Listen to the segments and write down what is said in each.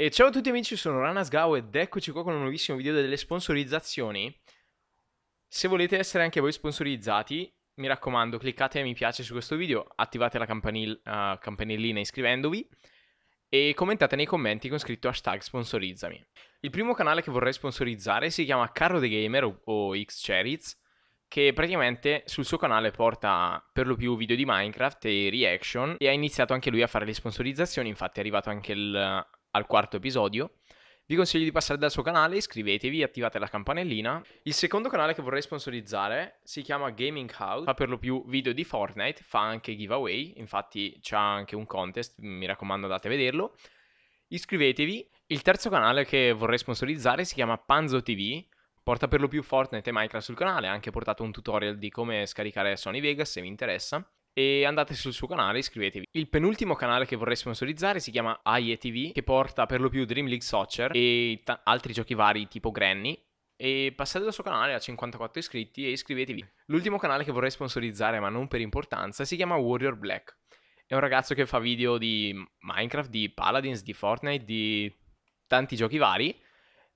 E ciao a tutti amici, sono Rana Sgao ed eccoci qua con un nuovissimo video delle sponsorizzazioni. Se volete essere anche voi sponsorizzati, mi raccomando, cliccate mi piace su questo video, attivate la campanellina iscrivendovi e commentate nei commenti con scritto hashtag sponsorizzami. Il primo canale che vorrei sponsorizzare si chiama Carlo The Gamer o Xcheriz, che praticamente sul suo canale porta per lo più video di Minecraft e reaction, e ha iniziato anche lui a fare le sponsorizzazioni, infatti è arrivato anche al quarto episodio. Vi consiglio di passare dal suo canale, iscrivetevi, attivate la campanellina. Il secondo canale che vorrei sponsorizzare si chiama Gaming House, fa per lo più video di Fortnite, fa anche giveaway, infatti c'ha anche un contest, mi raccomando andate a vederlo, iscrivetevi. Il terzo canale che vorrei sponsorizzare si chiama Panzo TV, porta per lo più Fortnite e Minecraft sul canale, ha anche portato un tutorial di come scaricare Sony Vegas se vi interessa, e andate sul suo canale, iscrivetevi. Il penultimo canale che vorrei sponsorizzare si chiama IETV, che porta per lo più Dream League Soccer e altri giochi vari tipo Granny, e passate dal suo canale, a 54 iscritti, e iscrivetevi. L'ultimo canale che vorrei sponsorizzare, ma non per importanza, si chiama Worriorblack. È un ragazzo che fa video di Minecraft, di Paladins, di Fortnite, di tanti giochi vari,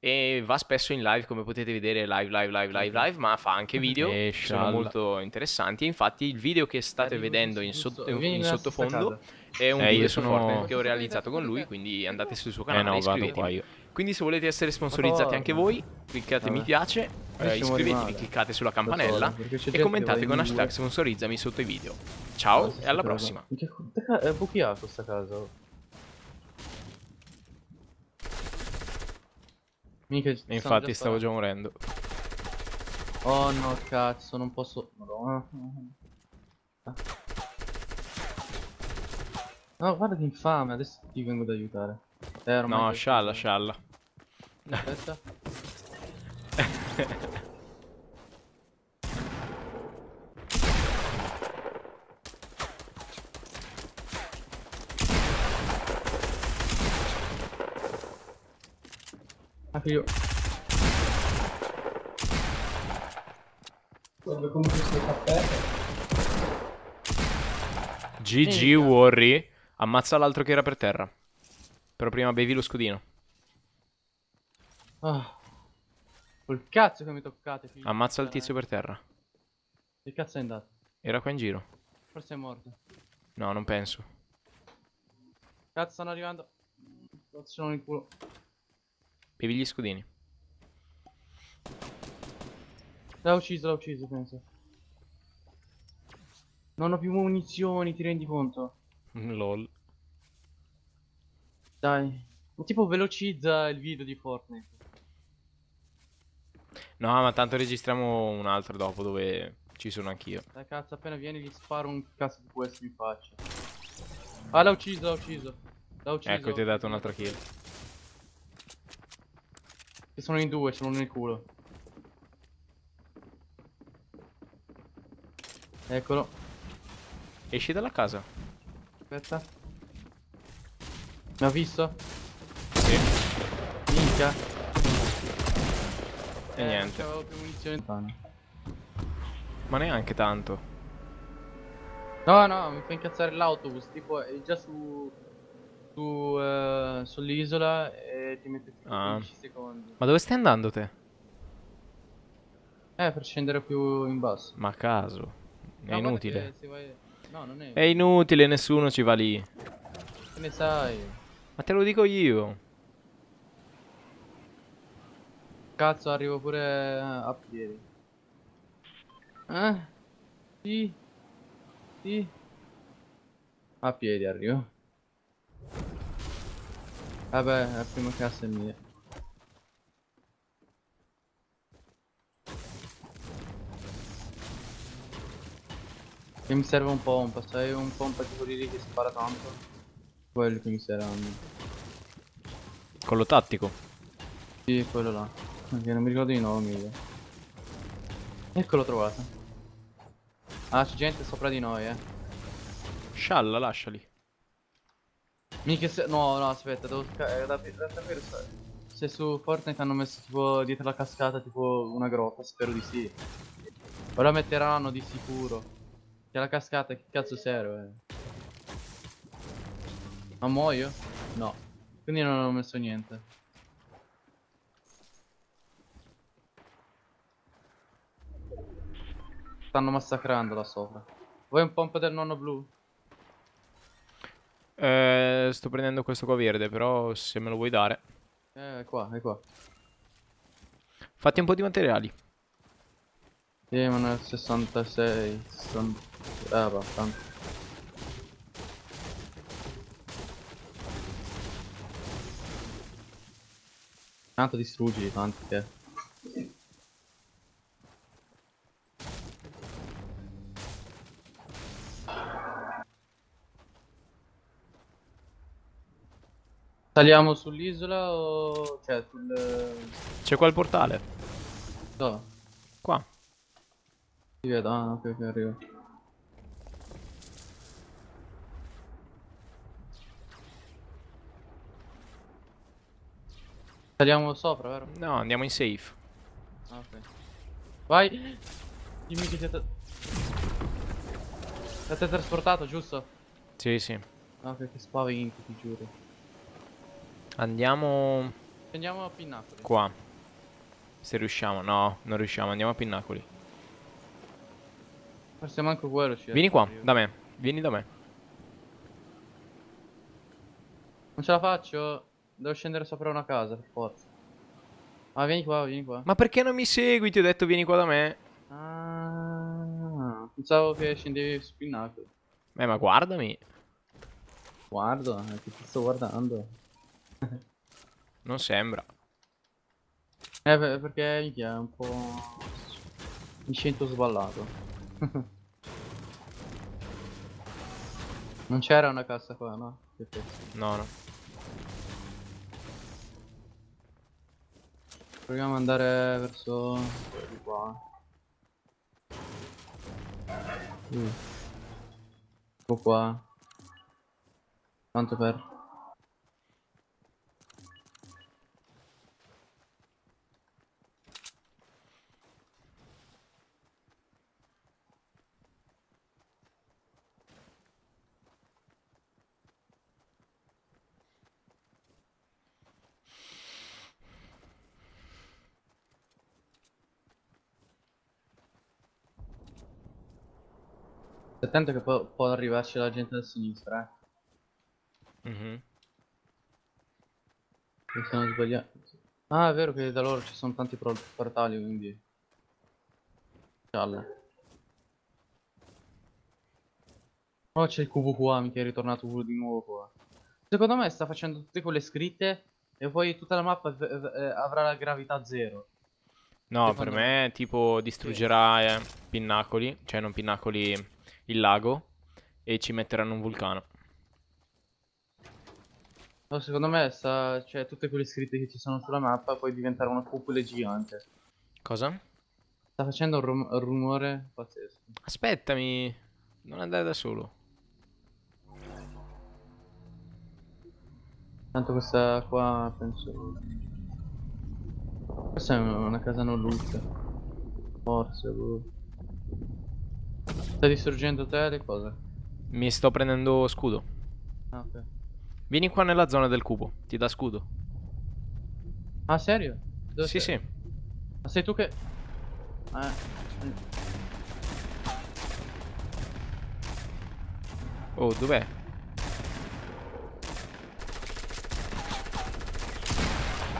e va spesso in live, come potete vedere, live, ma fa anche video che sono molto interessanti. Infatti il video che state vedendo in sottofondo è un video su Fortnite che ho realizzato con lui, quindi andate sul suo canale e iscrivetevi. Quindi se volete essere sponsorizzati anche voi, cliccate mi piace, iscrivetevi, cliccate sulla campanella e commentate con hashtag sponsorizzami sotto i video. Ciao e alla prossima. È buchiato sta casa. Mica, infatti già stavo già morendo. Oh no, cazzo, non posso. Madonna. No, guarda che infame, adesso ti vengo ad aiutare. No, scialla. Aspetta. Io guarda come questo caffè. GG Worry. Ammazza l'altro che era per terra. Però prima bevi lo scudino. Col cazzo che mi toccate, figlio. Ammazza il tizio per terra. Che cazzo è andato? Era qua in giro. Forse è morto. No, non penso. Cazzo, stanno arrivando. Sono in culo. Bevi gli scudini. L'ha ucciso, penso. Non ho più munizioni, ti rendi conto? Lol. Dai. Tipo velocizza il video di Fortnite. No, ma tanto registriamo un altro dopo dove ci sono anch'io. Dai cazzo, appena vieni gli sparo un cazzo di questo in faccia. Ah, l'ha ucciso. Ecco, ti ho dato un'altra kill. Sono in due, sono nel culo. Eccolo. Esci dalla casa. Aspetta. Mi ha visto? Sì. Minchia. E niente. Avevo più munizioni. Ma neanche tanto. No, mi fa incazzare l'autobus. Tipo è già sull'isola e ti mette 15 secondi. Ma dove stai andando te? Per scendere più in basso. Ma a caso. È inutile. No, non è inutile, nessuno ci va lì. Che ne sai? Ma te lo dico io. Cazzo, arrivo pure a piedi. Sì. A piedi arrivo. Vabbè, la prima cassa è mia. Che mi serve un pompa, sai, un pompa tipo lì che spara tanto. Quello che mi serve a me. Quello tattico? Sì, quello là. Perché non mi ricordo i nomi. Eccolo, trovato. Ah, c'è gente sopra di noi, Scialla, lasciali. Mica se... No, aspetta, devo sapere se su Fortnite hanno messo tipo dietro la cascata tipo una grotta, spero di sì. Ora metteranno di sicuro. Che la cascata che cazzo serve? Ma muoio? No. Quindi non ho messo niente. Stanno massacrando là sopra. Vuoi un pompa del nonno blu? Sto prendendo questo qua verde, però se me lo vuoi dare. È qua, è qua. Fatti un po' di materiali. Sì, ma nel 66... 60... Ah, va, tanto. Tanto distruggi tanti che... Saliamo sull'isola o... cioè sul... C'è qua il portale. Dove? Qua. Ti vedo, ah ok, che arrivo. Saliamo sopra, vero? No, andiamo in safe. Ah, ok. Vai! Dimmi che ti ha trasportato, giusto? Sì, sì. Ah, ok, che spavento, ti giuro. Andiamo... andiamo a Pinnacoli. Qua. Se riusciamo. No, non riusciamo. Andiamo a Pinnacoli. Forse manco quello ci... Vieni qua, da me. Vieni da me. Non ce la faccio. Devo scendere sopra una casa, per forza. Ma vieni qua, vieni qua. Ma perché non mi segui? Ti ho detto vieni qua da me. Ah, pensavo che scendevi su Pinnacoli. Ma guardami. Guardo, che ti sto guardando. Non sembra. Perché minchia, è un po'... mi sento sballato. Non c'era una cassa qua, no? No, no. Proviamo ad andare verso... di qua. Un po' qua. Tanto per... attento che può arrivarci la gente da sinistra, eh. Mi sono sbagliato. Ah, è vero che da loro ci sono tanti portali, quindi... cialla. Oh, c'è il cubo qua, mi è ritornato di nuovo qua. Secondo me sta facendo tutte quelle scritte e poi tutta la mappa avrà la gravità zero. No, secondo per me tipo distruggerà Pinnacoli, cioè non Pinnacoli... il lago, e ci metteranno un vulcano. No, secondo me sta... cioè tutte quelle scritte che ci sono sulla mappa poi diventare una cupola gigante. Cosa? Sta facendo un rumore pazzesco. Aspettami, non andare da solo. Tanto questa qua penso... questa è una casa non luce. Forse boh. Sta distruggendo te le cose? Mi sto prendendo scudo. Ah, ok. Vieni qua nella zona del cubo, ti dà scudo. Ah, serio? Dove sì, sei? Sì. Ma sei tu che... Oh, dov'è?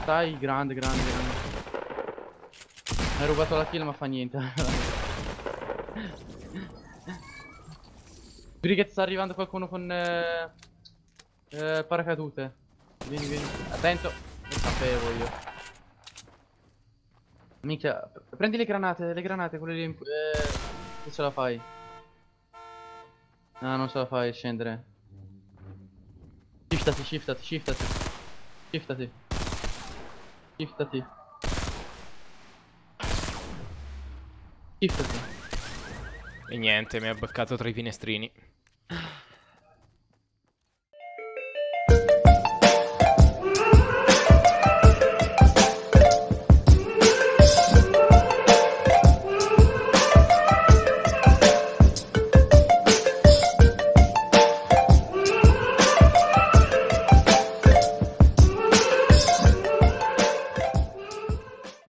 Dai, grande, grande, grande. Hai rubato la kill ma fa niente. Brighet, sta arrivando qualcuno con paracadute. Vieni, vieni. Attento. Lo sapevo io. Minchia. Prendi le granate, quelle lì. Che ce la fai? No, non ce la fai a scendere. Shiftati, shiftati, shiftati. Shiftati. Shiftati. Shiftati. E niente, mi ha beccato tra i finestrini.